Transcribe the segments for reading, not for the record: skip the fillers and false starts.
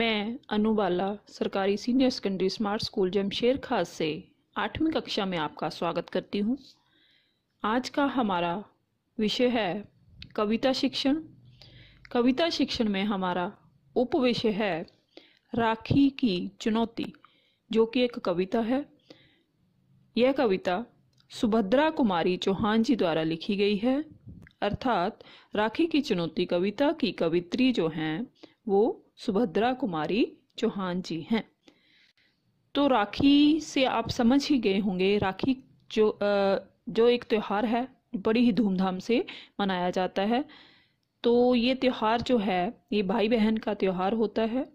मैं अनुबाला सरकारी senior secondary smart school Jamsher Khas से 8वीं कक्षा में आपका स्वागत करती हूं। आज का हमारा विषय है कविता शिक्षण। कविता शिक्षण में हमारा उपविषय है राखी की चुनौती, जो कि एक कविता है। यह कविता सुभद्रा कुमारी चौहान जी द्वारा लिखी गई है। अर्थात राखी की चुनौती कविता की कवित्री जो हैं वो सुभद्रा कुमारी चौहान जी हैं। तो राखी से आप समझ ही गए होंगे, राखी जो एक त्यौहार है बड़ी ही धूमधाम से मनाया जाता है। तो ये त्यौहार जो है ये भाई बहन का त्यौहार होता है।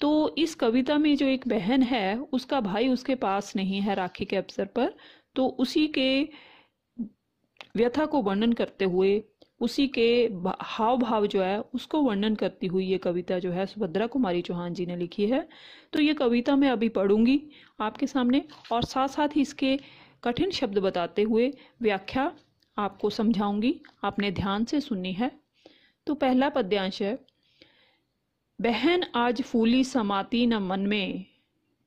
तो इस कविता में जो एक बहन है उसका भाई उसके पास नहीं है राखी के अवसर पर, तो उसी के व्यथा को वर्णन करते हुए, उसी के हाव भाव जो है उसको वर्णन करती हुई ये कविता जो है सुभद्रा कुमारी चौहान जी ने लिखी है। तो ये कविता मैं अभी पढ़ूंगी आपके सामने और साथ साथ ही इसके कठिन शब्द बताते हुए व्याख्या आपको समझाऊंगी, आपने ध्यान से सुननी है। तो पहला पद्यांश है। बहन आज फूली समाती न मन में,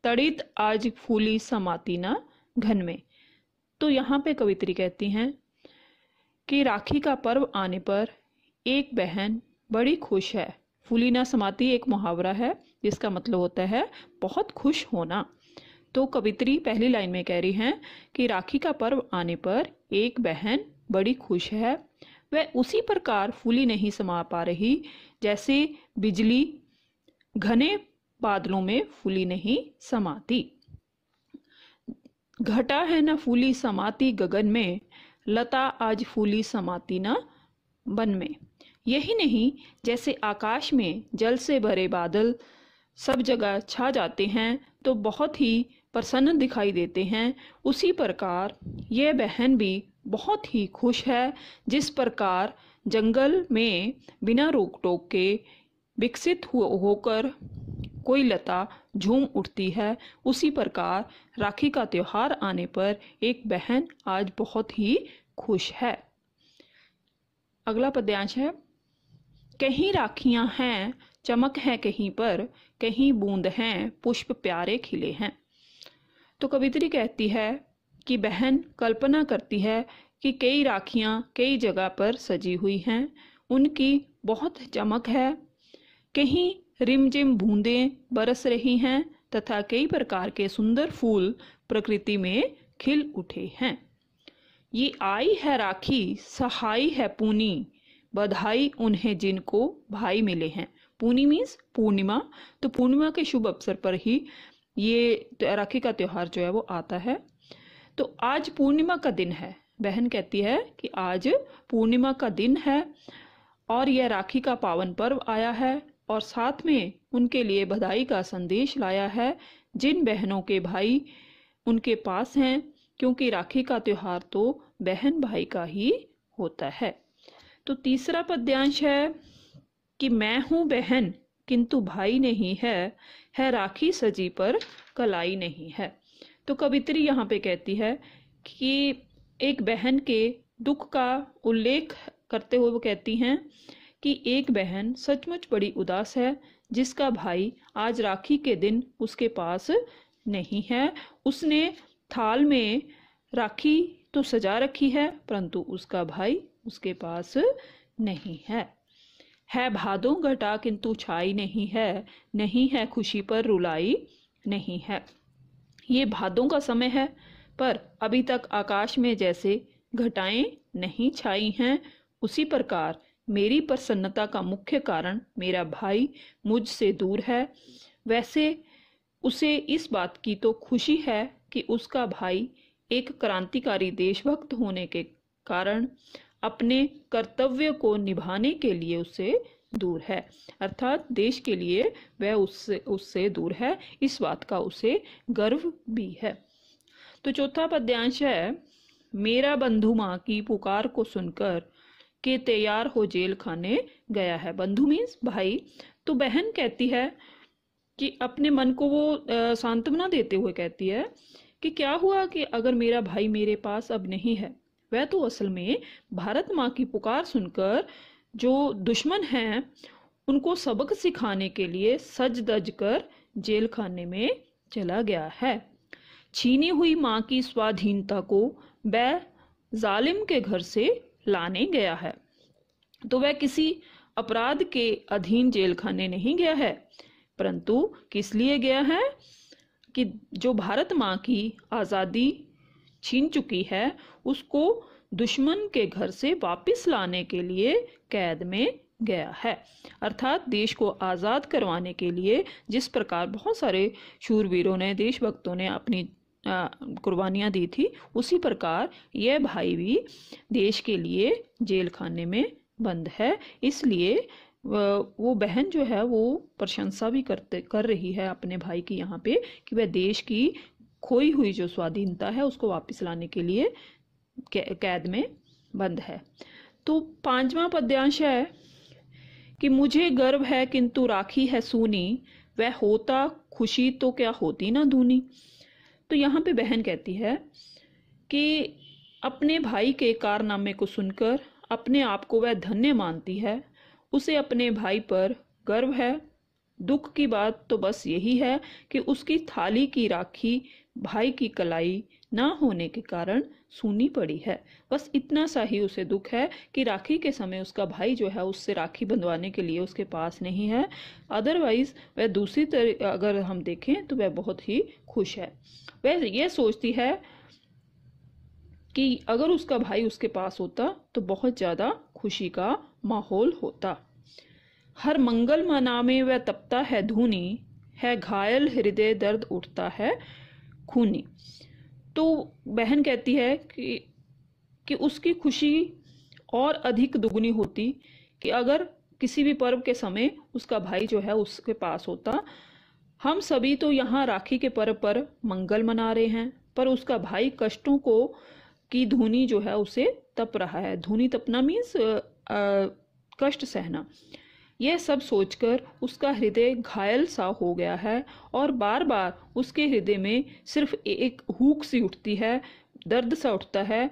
तड़ित आज फूली समाती न घन में। तो यहाँ पे कवित्री कहती हैं कि राखी का पर्व आने पर एक बहन बड़ी खुश है। फूली ना समाती एक मुहावरा है जिसका मतलब होता है बहुत खुश होना। तो कवित्री पहली लाइन में कह रही हैं कि राखी का पर्व आने पर एक बहन बड़ी खुश है, वह उसी प्रकार फूली नहीं समा पा रही जैसे बिजली घने बादलों में फूली नहीं समाती। घटा है ना फूली समाती गगन में, लता आज फूली समाती ना बन में। यही नहीं, जैसे आकाश में जल से भरे बादल सब जगह छा जाते हैं तो बहुत ही प्रसन्न दिखाई देते हैं, उसी प्रकार यह बहन भी बहुत ही खुश है जिस प्रकार जंगल में बिना रोक टोक के विकसित होकर कोई लता झूम उठती है, उसी प्रकार राखी का त्योहार आने पर एक बहन आज बहुत ही खुश है। अगला पद्यांश है। कहीं राखियां हैं चमक है कहीं पर, कहीं बूंद हैं पुष्प प्यारे खिले हैं। तो कवित्री कहती है कि बहन कल्पना करती है कि कई राखियां कई जगह पर सजी हुई हैं, उनकी बहुत चमक है, कहीं रिमझिम बूंदें बरस रही हैं तथा कई प्रकार के सुंदर फूल प्रकृति में खिल उठे हैं। ये आई है राखी सहाई है पूनी, बधाई उन्हें जिनको भाई मिले हैं। पूनी मीन्स पूर्णिमा। तो पूर्णिमा के शुभ अवसर पर ही ये राखी का त्योहार जो है वो आता है। तो आज पूर्णिमा का दिन है, बहन कहती है कि आज पूर्णिमा का दिन है और यह राखी का पावन पर्व आया है और साथ में उनके लिए बधाई का संदेश लाया है जिन बहनों के भाई उनके पास हैं, क्योंकि राखी का त्योहार तो बहन भाई का ही होता है। तो तीसरा पद्यांश है कि मैं हूँ बहन किंतु भाई नहीं है, है राखी सजी पर कलाई नहीं है। तो कवित्री यहाँ पे कहती है कि एक बहन के दुख का उल्लेख करते हुए वो कहती हैं कि एक बहन सचमुच बड़ी उदास है जिसका भाई आज राखी के दिन उसके पास नहीं है। उसने थाल में राखी तो सजा रखी है परंतु उसका भाई उसके पास नहीं है। है भादों घटा किंतु छाई नहीं है, नहीं है खुशी पर रुलाई नहीं है। ये भादों का समय है पर अभी तक आकाश में जैसे घटाएं नहीं छाई हैं, उसी प्रकार मेरी प्रसन्नता का मुख्य कारण मेरा भाई मुझसे दूर है। वैसे उसे इस बात की तो खुशी है कि उसका भाई एक क्रांतिकारी देशभक्त होने के कारण अपने कर्तव्य को निभाने के लिए उससे दूर है, अर्थात देश के लिए वह उससे दूर है, इस बात का उसे गर्व भी है। तो चौथा पद्यांश है। मेरा बंधु माँ की पुकार को सुनकर के तैयार हो जेल खाने गया है। बंधु मीन्स भाई। तो बहन कहती है कि अपने मन को वो सांत्वना देते हुए कहती है कि क्या हुआ कि अगर मेरा भाई मेरे पास अब नहीं है, वह तो असल में भारत माँ की पुकार सुनकर जो दुश्मन हैं उनको सबक सिखाने के लिए सज धज कर जेल खाने में चला गया है। छीनी हुई मां की स्वाधीनता को वह जालिम के घर से लाने गया है, तो वह किसी अपराध के अधीन जेल खाने नहीं गया है, परंतु किस लिए गया है कि जो भारत मां की आजादी छीन चुकी है उसको दुश्मन के घर से वापस लाने के लिए कैद में गया है। अर्थात देश को आजाद करवाने के लिए जिस प्रकार बहुत सारे शूरवीरों ने, देशभक्तों ने अपनी कुर्बानियां दी थी, उसी प्रकार यह भाई भी देश के लिए जेल खाने में बंद है। इसलिए वो बहन जो है वो प्रशंसा भी कर रही है अपने भाई की यहाँ पे कि वह देश की खोई हुई जो स्वाधीनता है उसको वापस लाने के लिए कैद में बंद है। तो 5वां पद्यांश है कि मुझे गर्व है किंतु राखी है सूनी, वह होता खुशी तो क्या होती ना दूनी। तो यहाँ पे बहन कहती है कि अपने भाई के कारनामे को सुनकर अपने आप को वह धन्य मानती है, उसे अपने भाई पर गर्व है। दुख की बात तो बस यही है कि उसकी थाली की राखी भाई की कलाई ना होने के कारण सूनी पड़ी है। बस इतना सा ही उसे दुख है कि राखी के समय उसका भाई जो है उससे राखी बंधवाने के लिए उसके पास नहीं है, अदरवाइज वह दूसरी तरह अगर हम देखें तो वह बहुत ही खुश है। वह यह सोचती है कि अगर उसका भाई उसके पास होता तो बहुत ज़्यादा खुशी का माहौल होता। हर मंगल मना में वह तपता है धूनी, है घायल हृदय दर्द उठता है खूनी। तो बहन कहती है कि उसकी खुशी और अधिक दुगनी होती कि अगर किसी भी पर्व के समय उसका भाई जो है उसके पास होता। हम सभी तो यहाँ राखी के पर्व पर मंगल मना रहे हैं, पर उसका भाई कष्टों को की धूनी जो है उसे तप रहा है। धूनी तपना मीन्स कष्ट सहना। यह सब सोचकर उसका हृदय घायल सा हो गया है और बार बार उसके हृदय में सिर्फ एक हुक सी उठती है, दर्द सा उठता है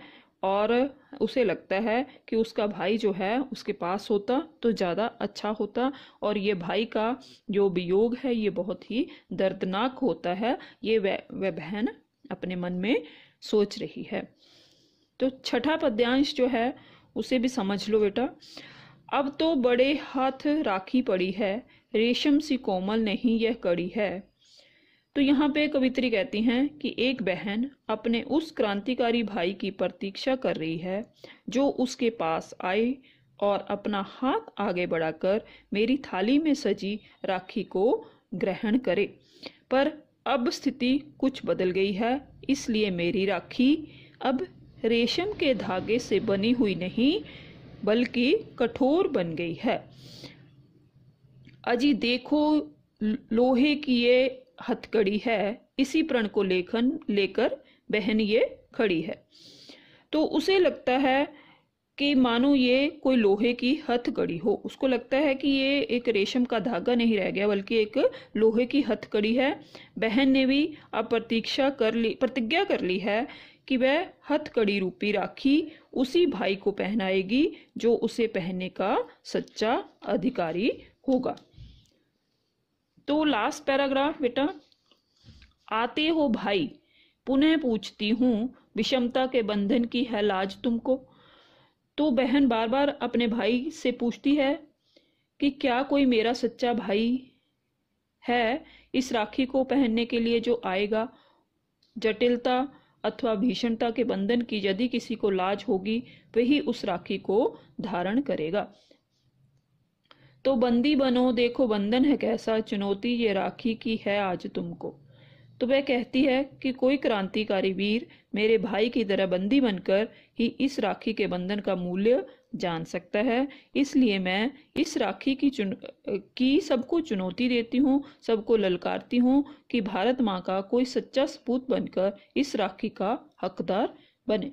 और उसे लगता है कि उसका भाई जो है उसके पास होता तो ज़्यादा अच्छा होता। और ये भाई का जो वियोग है ये बहुत ही दर्दनाक होता है, ये वह बहन अपने मन में सोच रही है। तो 6ठा पद्यांश जो है उसे भी समझ लो बेटा। अब तो बड़े हाथ राखी पड़ी है, रेशम सी कोमल नहीं यह कड़ी है। तो यहाँ पे कवित्री कहती हैं कि एक बहन अपने उस क्रांतिकारी भाई की प्रतीक्षा कर रही है जो उसके पास आए और अपना हाथ आगे बढ़ाकर मेरी थाली में सजी राखी को ग्रहण करे, पर अब स्थिति कुछ बदल गई है, इसलिए मेरी राखी अब रेशम के धागे से बनी हुई नहीं बल्कि कठोर बन गई है। अजी देखो लोहे की ये हथकड़ी है, इसी प्रण को लेकर बहन ये खड़ी है। तो उसे लगता है कि मानो ये कोई लोहे की हथकड़ी हो, उसको लगता है कि ये एक रेशम का धागा नहीं रह गया बल्कि एक लोहे की हथकड़ी है। बहन ने भी अब प्रतिज्ञा कर ली है कि वह हथकड़ी रूपी राखी उसी भाई को पहनाएगी जो उसे पहनने का सच्चा अधिकारी होगा। तो लास्ट पैराग्राफ बेटा, आते हो भाई पुनः पूछती हूँ, विषमता के बंधन की है लाज तुमको। तो बहन बार बार अपने भाई से पूछती है कि क्या कोई मेरा सच्चा भाई है इस राखी को पहनने के लिए जो आएगा। जटिलता अथवा भीषणता के बंधन की यदि किसी को लाज होगी वही उस राखी को धारण करेगा। तो बंदी बनो देखो बंधन है कैसा, चुनौती ये राखी की है आज तुमको। तो वह कहती है कि कोई क्रांतिकारी वीर मेरे भाई की तरह बंदी बनकर ही इस राखी के बंधन का मूल्य जान सकता है, इसलिए मैं इस राखी की सबको चुनौती देती हूँ, सबको ललकारती हूँ कि भारत माँ का कोई सच्चा सपूत बनकर इस राखी का हकदार बने।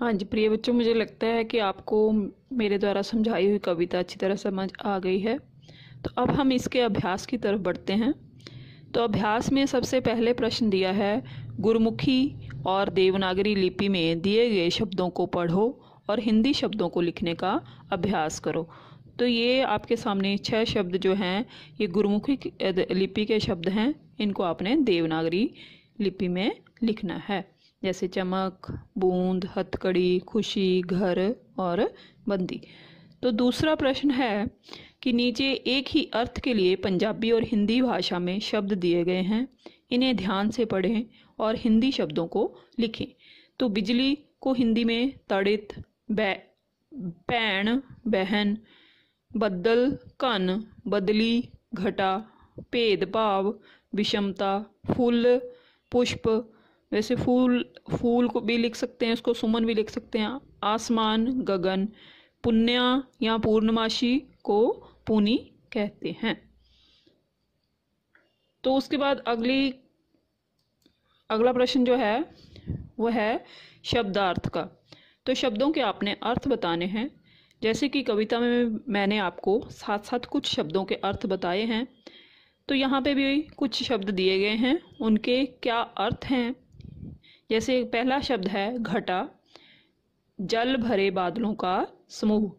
हाँ जी प्रिय बच्चों, मुझे लगता है कि आपको मेरे द्वारा समझाई हुई कविता अच्छी तरह समझ आ गई है। तो अब हम इसके अभ्यास की तरफ बढ़ते हैं। तो अभ्यास में सबसे पहले प्रश्न दिया है गुरुमुखी और देवनागरी लिपि में दिए गए शब्दों को पढ़ो और हिंदी शब्दों को लिखने का अभ्यास करो। तो ये आपके सामने 6 शब्द जो हैं ये गुरुमुखी लिपि के शब्द हैं, इनको आपने देवनागरी लिपि में लिखना है, जैसे चमक, बूंद, हथकड़ी, खुशी, घर और बंदी। तो दूसरा प्रश्न है कि नीचे एक ही अर्थ के लिए पंजाबी और हिंदी भाषा में शब्द दिए गए हैं, इन्हें ध्यान से पढ़ें और हिंदी शब्दों को लिखें। तो बिजली को हिंदी में तड़ित, भैन, बहन, बदल, कन, बदली, घटा, भेदभाव, विषमता, फूल, पुष्प, वैसे फूल को भी लिख सकते हैं, उसको सुमन भी लिख सकते हैं, आसमान, गगन, पुन्या या पूर्णमासी को पूनी कहते हैं। तो उसके बाद अगला प्रश्न जो है वह है शब्दार्थ का। तो शब्दों के आपने अर्थ बताने हैं, जैसे कि कविता में मैंने आपको साथ कुछ शब्दों के अर्थ बताए हैं, तो यहाँ पे भी कुछ शब्द दिए गए हैं, उनके क्या अर्थ हैं। जैसे पहला शब्द है घटा, जल भरे बादलों का समूह।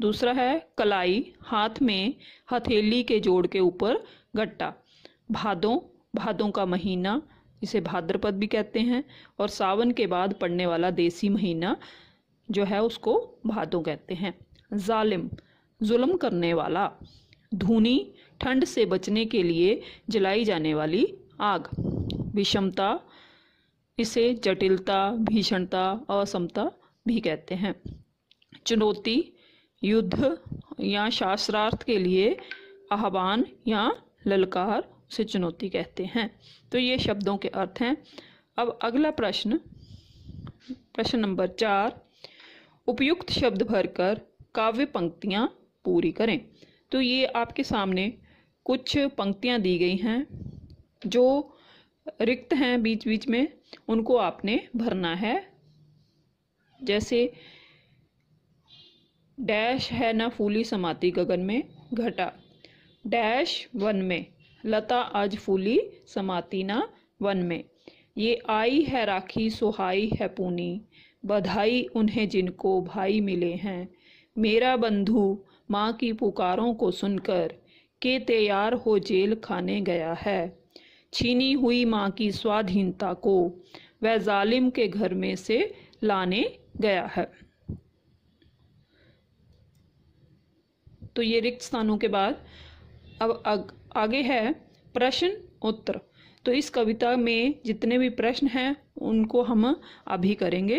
दूसरा है कलाई, हाथ में हथेली के जोड़ के ऊपर गट्टा। भादों का महीना, इसे भाद्रपद भी कहते हैं, और सावन के बाद पड़ने वाला देसी महीना जो है उसको भादों कहते हैं। जालिम, जुल्म करने वाला। धूनी, ठंड से बचने के लिए जलाई जाने वाली आग। विषमता, इसे जटिलता, भीषणता, असमता भी कहते हैं। चुनौती, युद्ध या शास्त्रार्थ के लिए आह्वान या ललकार, उसे चुनौती कहते हैं। तो ये शब्दों के अर्थ हैं। अब अगला प्रश्न नंबर 4, उपयुक्त शब्द भरकर काव्य पंक्तियाँ पूरी करें। तो ये आपके सामने कुछ पंक्तियाँ दी गई हैं, जो रिक्त हैं बीच बीच में, उनको आपने भरना है। जैसे डैश है ना फूली समाती गगन में, घटा, डैश वन में, लता आज फूली समाती ना वन में। ये आई है राखी सुहाई है पूनी, बधाई उन्हें जिनको भाई मिले हैं। मेरा बंधु माँ की पुकारों को सुनकर के तैयार हो जेल खाने गया है। छीनी हुई माँ की स्वाधीनता को वह जालिम के घर में से लाने गया है। तो ये रिक्त स्थानों के बाद अब आगे है प्रश्न उत्तर। तो इस कविता में जितने भी प्रश्न हैं उनको हम अभी करेंगे।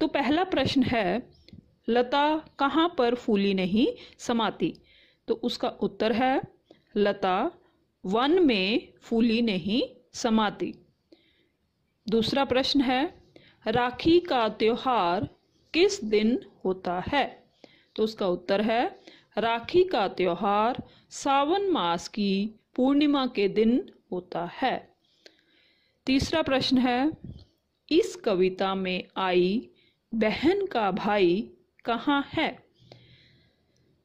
तो पहला प्रश्न है लता कहाँ पर फूली नहीं समाती। तो उसका उत्तर है लता वन में फूली नहीं समाती। दूसरा प्रश्न है राखी का त्योहार किस दिन होता है। तो उसका उत्तर है राखी का त्योहार सावन मास की पूर्णिमा के दिन होता है। तीसरा प्रश्न है इस कविता में आई बहन का भाई कहाँ है।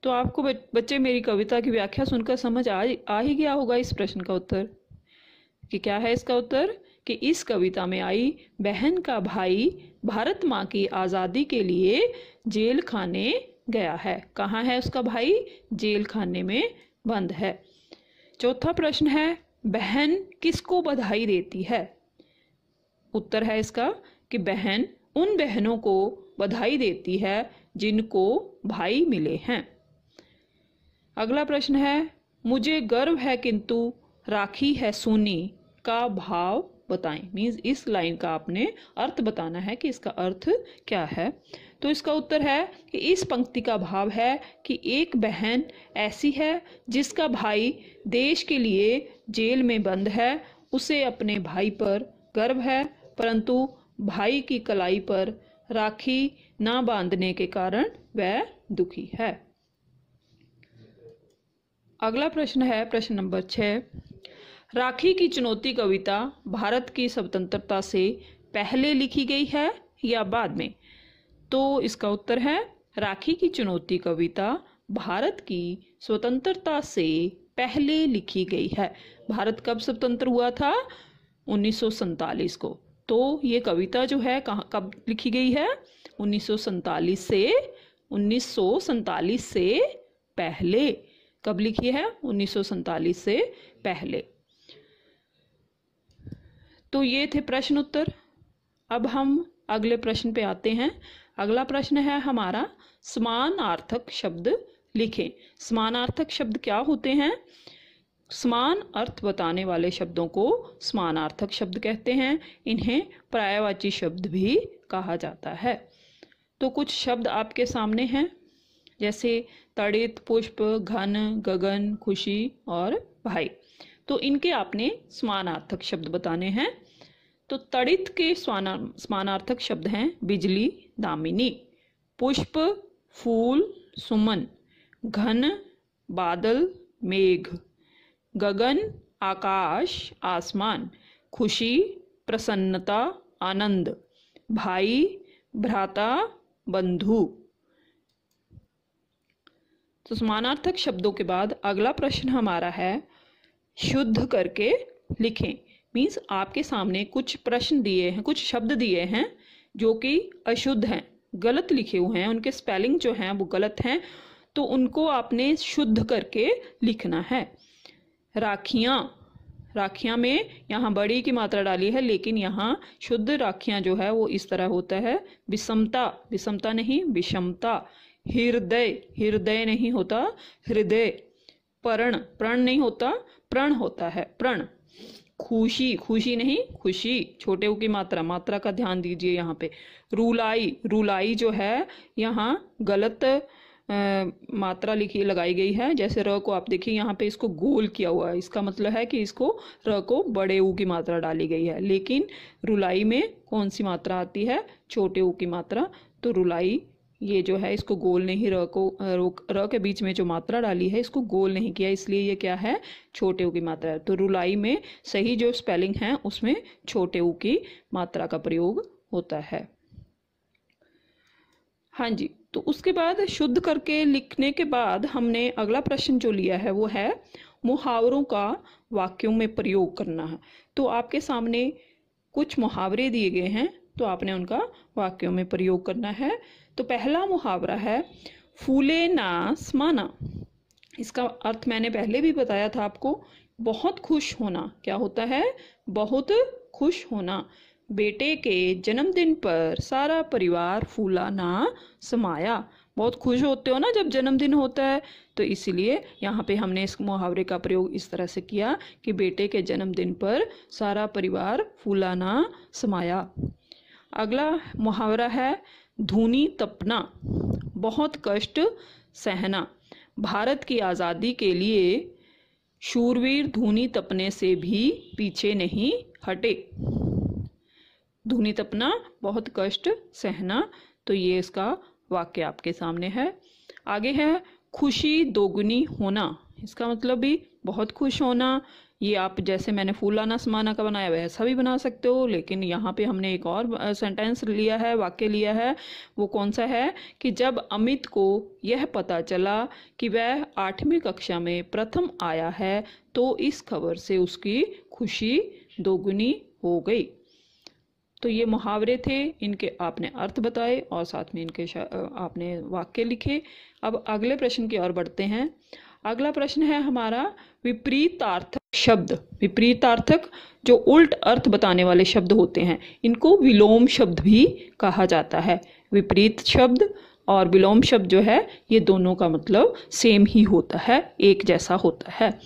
तो आपको बच्चे मेरी कविता की व्याख्या सुनकर समझ आ ही गया होगा इस प्रश्न का उत्तर कि क्या है इसका उत्तर, कि इस कविता में आई बहन का भाई भारत माँ की आज़ादी के लिए जेल खाने गया है। कहाँ है उसका भाई, जेल खाने में बंद है। चौथा प्रश्न है बहन किसको बधाई देती है। उत्तर है इसका कि बहन उन बहनों को बधाई देती है जिनको भाई मिले हैं। अगला प्रश्न है मुझे गर्व है किंतु राखी है सूनी का भाव बताएं, मीन्स इस लाइन का आपने अर्थ बताना है कि इसका अर्थ क्या है। तो इसका उत्तर है कि इस पंक्ति का भाव है कि एक बहन ऐसी है जिसका भाई देश के लिए जेल में बंद है, उसे अपने भाई पर गर्व है, परंतु भाई की कलाई पर राखी ना बांधने के कारण वह दुखी है। अगला प्रश्न है प्रश्न नंबर 6, राखी की चुनौती कविता भारत की स्वतंत्रता से पहले लिखी गई है या बाद में। तो इसका उत्तर है राखी की चुनौती कविता भारत की स्वतंत्रता से पहले लिखी गई है। भारत कब स्वतंत्र हुआ था, 1947 को। तो ये कविता जो है कब लिखी गई है? 1947 से 1947 से पहले। कब लिखी है? 1947 से पहले। तो ये थे प्रश्न उत्तर। अब हम अगले प्रश्न पे आते हैं। अगला प्रश्न है हमारा समानार्थक शब्द लिखें। समानार्थक शब्द क्या होते हैं? समान अर्थ बताने वाले शब्दों को समानार्थक शब्द कहते हैं। इन्हें पर्यायवाची शब्द भी कहा जाता है। तो कुछ शब्द आपके सामने हैं, जैसे तड़ित, पुष्प, घन, गगन, खुशी और भाई। तो इनके आपने समानार्थक शब्द बताने हैं। तो तड़ित के समानार्थक शब्द हैं बिजली, दामिनी, पुष्प, फूल, सुमन, घन, बादल, मेघ, गगन, आकाश, आसमान, खुशी, प्रसन्नता, आनंद, भाई, भ्राता, बंधु। तो समानार्थक शब्दों के बाद अगला प्रश्न हमारा है शुद्ध करके लिखें। मीन्स आपके सामने कुछ प्रश्न दिए हैं, कुछ शब्द दिए हैं जो कि अशुद्ध हैं, गलत लिखे हुए हैं, उनके स्पेलिंग जो हैं वो गलत हैं, तो उनको आपने शुद्ध करके लिखना है। राखियाँ, राखियाँ में यहाँ बड़ी की मात्रा डाली है, लेकिन यहाँ शुद्ध राखियाँ जो है वो इस तरह होता है। विषमता, विषमता नहीं विषमता, हृदय, हृदय नहीं होता हृदय, प्रण, प्रण नहीं होता प्रण होता है प्रण, खुशी, खुशी नहीं खुशी, छोटे ऊ की मात्रा, मात्रा का ध्यान दीजिए यहाँ पे। रूलाई, रूलाई जो है यहाँ गलत मात्रा लिखी लगाई गई है, जैसे र को आप देखिए यहाँ पे इसको गोल किया हुआ है, इसका मतलब है कि इसको र को बड़े ऊ की मात्रा डाली गई है, लेकिन रुलाई में कौन सी मात्रा आती है? छोटे ऊ की मात्रा। तो रुलाई ये जो है इसको गोल नहीं, र को र के बीच में जो मात्रा डाली है इसको गोल नहीं किया, इसलिए ये क्या है? छोटे ऊ की मात्रा है। तो रुलाई में सही जो स्पेलिंग है उसमें छोटे ऊ की मात्रा का प्रयोग होता है। हाँ जी, तो उसके बाद शुद्ध करके लिखने के बाद हमने अगला प्रश्न जो लिया है वो है मुहावरों का वाक्यों में प्रयोग करना है। तो आपके सामने कुछ मुहावरे दिए गए हैं, तो आपने उनका वाक्यों में प्रयोग करना है। तो पहला मुहावरा है फूले ना समाना। इसका अर्थ मैंने पहले भी बताया था आपको, बहुत खुश होना। क्या होता है? बहुत खुश होना। बेटे के जन्मदिन पर सारा परिवार फूला ना समाया। बहुत खुश होते हो ना जब जन्मदिन होता है, तो इसीलिए यहाँ पे हमने इस मुहावरे का प्रयोग इस तरह से किया कि बेटे के जन्मदिन पर सारा परिवार फूला ना समाया। अगला मुहावरा है धूनी तपना, बहुत कष्ट सहना। भारत की आज़ादी के लिए शूरवीर धूनी तपने से भी पीछे नहीं हटे। धूनी तपना, बहुत कष्ट सहना। तो ये इसका वाक्य आपके सामने है। आगे है खुशी दोगुनी होना। इसका मतलब भी बहुत खुश होना। ये आप जैसे मैंने फूला ना समाना का बनाया वैसा भी बना सकते हो, लेकिन यहाँ पे हमने एक और सेंटेंस लिया है, वाक्य लिया है। वो कौन सा है कि जब अमित को यह पता चला कि वह 8वीं कक्षा में प्रथम आया है तो इस खबर से उसकी खुशी दोगुनी हो गई। तो ये मुहावरे थे, इनके आपने अर्थ बताए और साथ में इनके आपने वाक्य लिखे। अब अगले प्रश्न की ओर बढ़ते हैं। अगला प्रश्न है हमारा विपरीतार्थक शब्द। विपरीतार्थक जो उल्ट अर्थ बताने वाले शब्द होते हैं, इनको विलोम शब्द भी कहा जाता है। विपरीत शब्द और विलोम शब्द जो है ये दोनों का मतलब सेम ही होता है, एक जैसा होता है।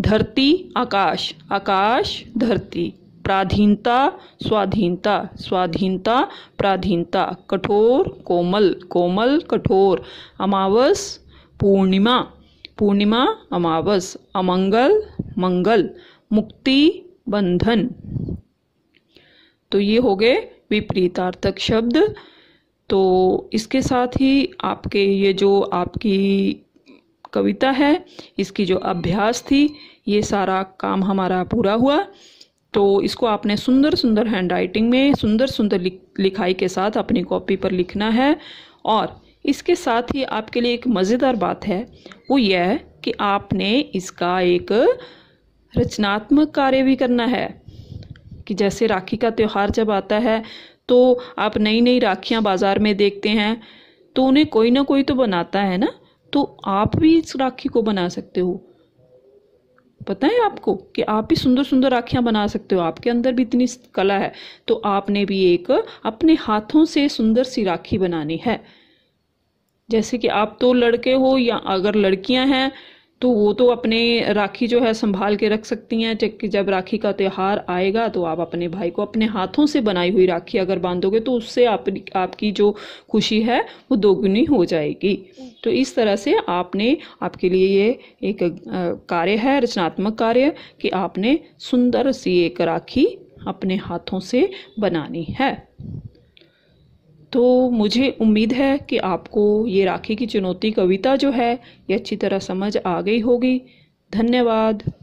धरती आकाश, आकाश धरती, प्राधीनता स्वाधीनता, स्वाधीनता प्राधीनता, कठोर कोमल, कोमल कठोर, अमावस पूर्णिमा, पूर्णिमा अमावस, अमंगल मंगल, मुक्ति बंधन। तो ये हो गए विपरीतार्थक शब्द। तो इसके साथ ही आपके ये जो आपकी कविता है इसकी जो अभ्यास थी ये सारा काम हमारा पूरा हुआ। तो इसको आपने सुंदर सुंदर हैंड राइटिंग में सुंदर सुंदर लिखाई के साथ अपनी कॉपी पर लिखना है। और इसके साथ ही आपके लिए एक मज़ेदार बात है, वो यह है कि आपने इसका एक रचनात्मक कार्य भी करना है कि जैसे राखी का त्यौहार जब आता है तो आप नई नई राखियाँ बाज़ार में देखते हैं तो उन्हें कोई ना कोई तो बनाता है ना, तो आप भी इस राखी को बना सकते हो। पता है आपको कि आप भी सुंदर सुंदर राखियाँ बना सकते हो, आपके अंदर भी इतनी कला है, तो आपने भी एक अपने हाथों से सुंदर सी राखी बनानी है। जैसे कि आप तो लड़के हो या अगर लड़कियां हैं तो वो तो अपने राखी जो है संभाल के रख सकती हैं कि जब राखी का त्यौहार आएगा तो आप अपने भाई को अपने हाथों से बनाई हुई राखी अगर बांधोगे तो उससे आपकी जो खुशी है वो दोगुनी हो जाएगी। तो इस तरह से आपने, आपके लिए ये एक कार्य है, रचनात्मक कार्य, कि आपने सुंदर सी एक राखी अपने हाथों से बनानी है। तो मुझे उम्मीद है कि आपको ये राखी की चुनौती कविता जो है ये अच्छी तरह समझ आ गई होगी। धन्यवाद।